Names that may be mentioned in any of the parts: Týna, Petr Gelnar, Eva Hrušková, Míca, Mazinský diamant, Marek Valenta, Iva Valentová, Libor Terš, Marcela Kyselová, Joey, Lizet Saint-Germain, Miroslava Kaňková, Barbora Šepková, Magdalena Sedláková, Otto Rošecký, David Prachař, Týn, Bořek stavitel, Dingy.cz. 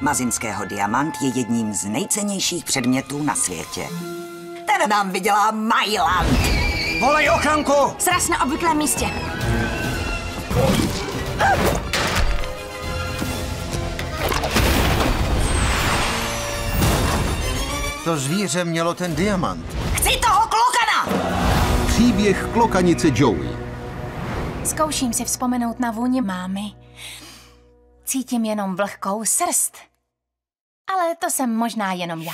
Mazinského diamant je jedním z nejcennějších předmětů na světě. Ten nám vydělá Mailand! Volej ochranku! Sraz na obvyklém místě. To zvíře mělo ten diamant. Chci toho klokana! Příběh klokanice Joey. Zkouším si vzpomenout na vůni mámy. Cítím jenom vlhkou srst. Ale to jsem možná jenom já.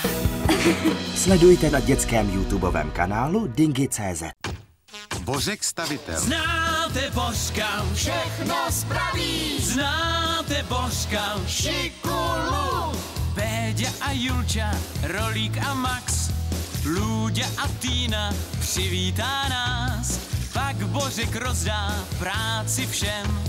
Sledujte na dětském YouTubeovém kanálu Dingy.cz. Bořek stavitel. Znáte Božka, všechno spraví. Znáte Božka, šikulu. Béďa a Julča, Rolík a Max, Lůďa a Týna přivítá nás. Pak Bořek rozdá práci všem.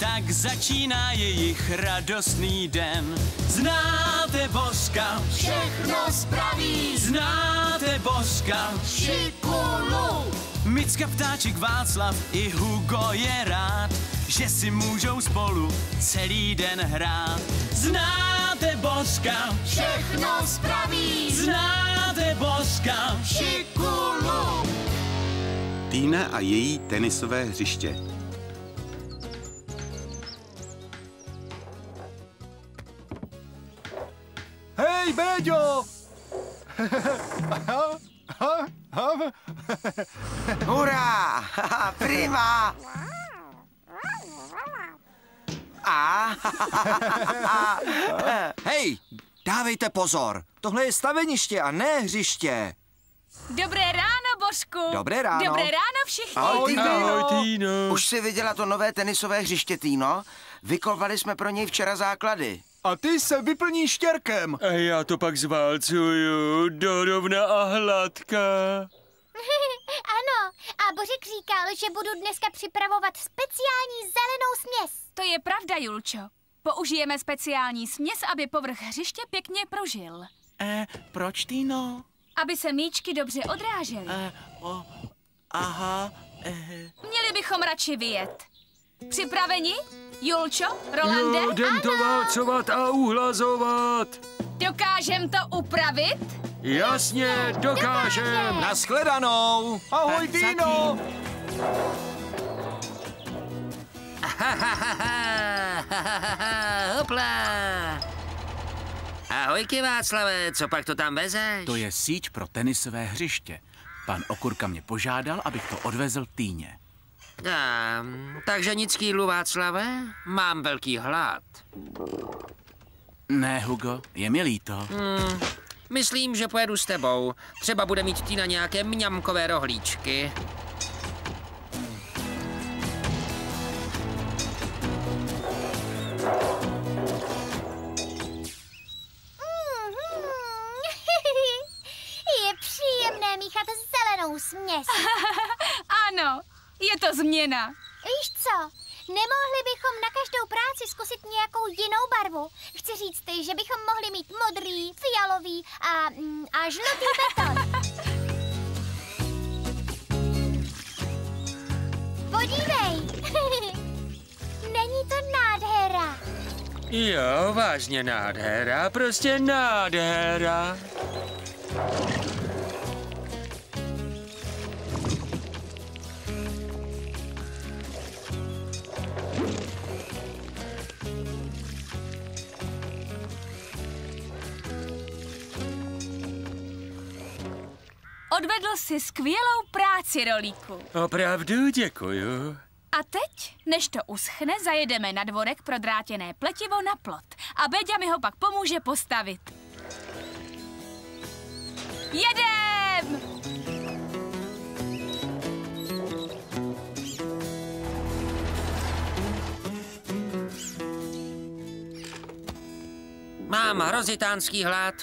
Tak začíná jejich radostný den. Znáte Božka, všechno spraví. Znáte Božka, šikulu. Micka, Ptáček, Václav i Hugo je rád, že si můžou spolu celý den hrát. Znáte Božka, všechno spraví. Znáte Božka, šikulu. Týna a její tenisové hřiště. Hej, Béďo! Hurá! Prima! Hej, dávejte pozor! Tohle je staveniště a ne hřiště. Dobré ráno, Božku! Dobré ráno! Dobré ráno všichni! Ahoj, Týno! Už jsi viděla to nové tenisové hřiště, Týno? Vykopali jsme pro něj včera základy. A ty se vyplníš štěrkem. A já to pak zválcuju, dorovna a hladká. Ano, a Bořek říkal, že budu dneska připravovat speciální zelenou směs. To je pravda, Julčo. Použijeme speciální směs, aby povrch hřiště pěkně prožil. Proč, Týno? Aby se míčky dobře odrážely. Měli bychom radši vyjet. Připraveni? Julčo, Rolande? Jo, jdem to válcovat a uhlazovat. Dokážem to upravit? Jasně, dokážem. Nashledanou. Ahoj, Týno. Hopla. Ahojky, Václave, co pak to tam vezeš? To je síť pro tenisové hřiště. Pan Okurka mě požádal, abych to odvezl Týně. Takže nic kýlu, Václave? Mám velký hlad. Ne, Hugo, je mi líto. Myslím, že pojedu s tebou. Třeba bude mít Týna nějaké mňamkové rohlíčky. Je příjemné míchat zelenou směs. Ano. Je to změna. Víš co, nemohli bychom na každou práci zkusit nějakou jinou barvu. Chci říct, že bychom mohli mít modrý, fialový a žlutý beton. Podívej. Není to nádhera? Jo, vážně nádhera, prostě nádhera. Odvedl jsi skvělou práci, Rolíku. Opravdu děkuju. A teď, než to uschne, zajedeme na dvorek pro drátěné pletivo na plot. A Béďa mi ho pak pomůže postavit. Jedem! Mám rozitánský hlad.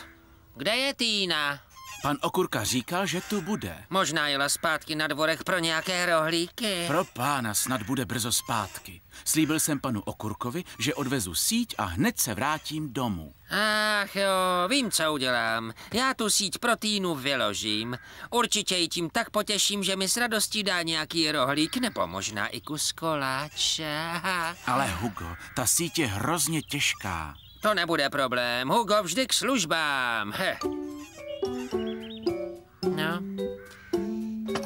Kde je Týna? Pan Okurka říkal, že tu bude. Možná jela zpátky na dvorek pro nějaké rohlíky. Pro pána, snad bude brzo zpátky. Slíbil jsem panu Okurkovi, že odvezu síť a hned se vrátím domů. Ach jo, vím, co udělám. Já tu síť pro Týnu vyložím. Určitě ji tím tak potěším, že mi s radostí dá nějaký rohlík nebo možná i kus koláče. Ale Hugo, ta síť je hrozně těžká. To nebude problém, Hugo vždy k službám. Heh. No.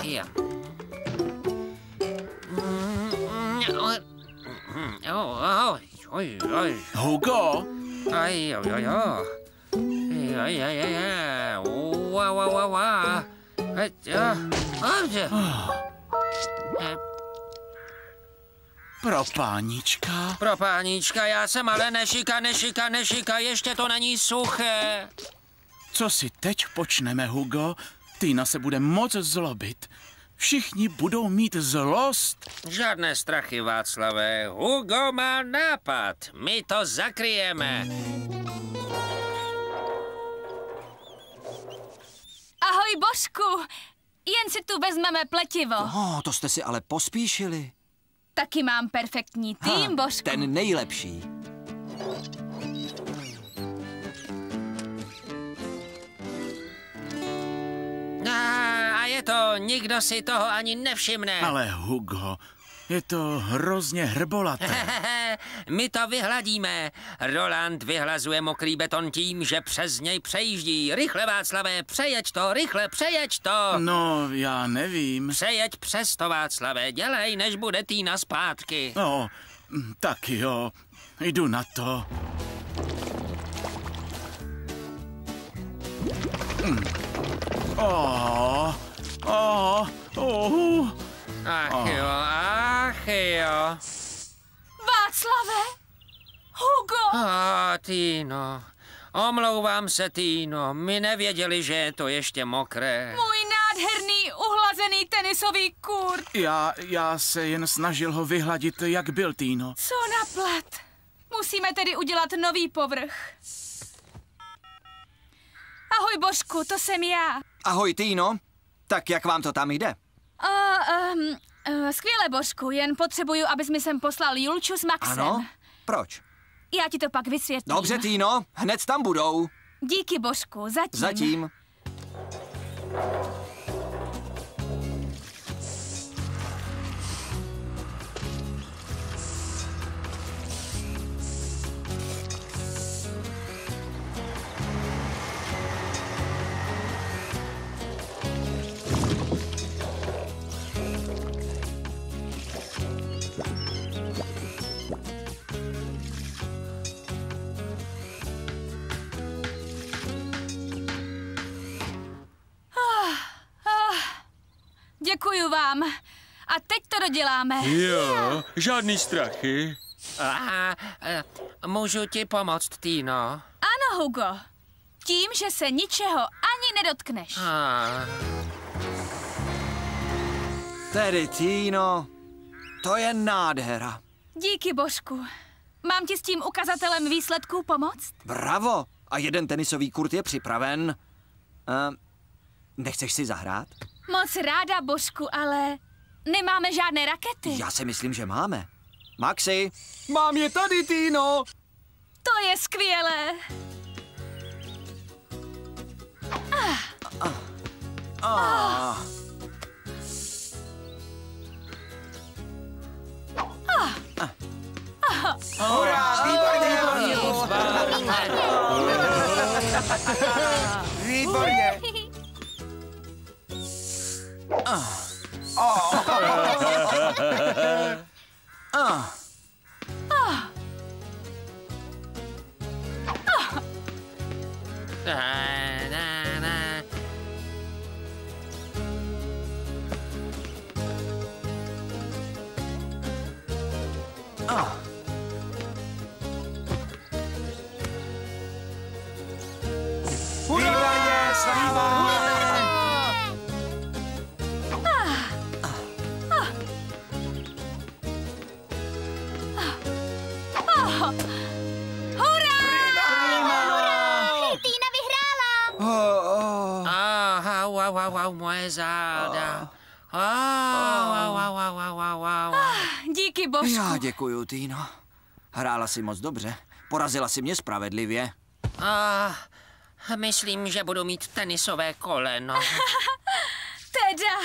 Jo. Hugo? Propánička? Propánička, já jsem ale nešika, ještě to není suché. Co si teď počneme, Hugo? Týna se bude moc zlobit. Všichni budou mít zlost. Žádné strachy, Václave. Hugo má nápad. My to zakryjeme. Ahoj, Bořku. Jen si tu vezmeme pletivo. No, to jste si ale pospíšili. Taky mám perfektní tým, Bořku. Ten nejlepší. A je to, nikdo si toho ani nevšimne. Ale Hugo, je to hrozně hrbolaté. My to vyhladíme. Roland vyhlazuje mokrý beton tím, že přes něj přejíždí. Rychle, Václave, přejeď to, rychle, přejeď to. No, já nevím. Přejeď přes to, Václave, dělej, než bude Týna zpátky. No, tak jo, jdu na to. Ach jo. Václave! Hugo! Týno, omlouvám se, Týno, my nevěděli, že je to ještě mokré. Můj nádherný uhlazený tenisový kurt. Já se jen snažil ho vyhladit, jak byl, Týno. Co na plat? Musíme tedy udělat nový povrch. Ahoj, Božku, to jsem já. Ahoj, Týno. Tak jak vám to tam jde? Skvěle, Božku, jen potřebuju, abys mi sem poslal Julču s Maxem. Ano? Proč? Já ti to pak vysvětlím. Dobře, Týno, hned tam budou. Díky, Božku, zatím. Zatím. Děkuju vám. A teď to doděláme. Jo, žádný strachy. Můžu ti pomoct, Týno? Ano, Hugo. Tím, že se ničeho ani nedotkneš. Tedy, Týno, to je nádhera. Díky, Božku. Mám ti s tím ukazatelem výsledků pomoct? Bravo. A jeden tenisový kurt je připraven. Nechceš si zahrát? Moc ráda, Božku, ale nemáme žádné rakety. Já si myslím, že máme. Maxi! Mám je tady, Týno! To je skvělé! Hurá, výborně! Výborně! Moje záda. Díky, Božku. Já děkuju, Týno. Hrála si moc dobře. Porazila si mě spravedlivě. Myslím, že budu mít tenisové koleno. Teda,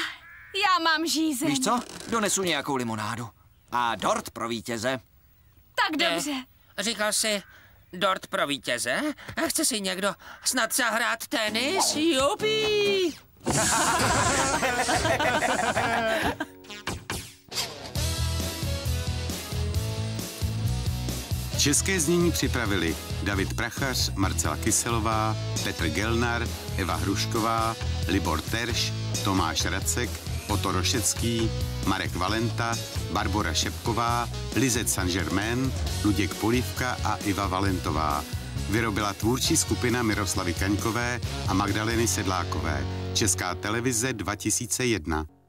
já mám žízeň. Víš co? Donesu nějakou limonádu. A dort pro vítěze. Tak dobře. Říkal jsi, Dort pro vítěze? Chce si někdo snad zahrát tenis? Jupí! České znění připravili David Prachař, Marcela Kyselová, Petr Gelnar, Eva Hrušková, Libor Terš, Tomáš Racek, Otto Rošecký, Marek Valenta, Barbora Šepková, Lizet Saint-Germain, Luděk Polívka a Iva Valentová. Vyrobila tvůrčí skupina Miroslavy Kaňkové a Magdaleny Sedlákové. Česká televize 2001.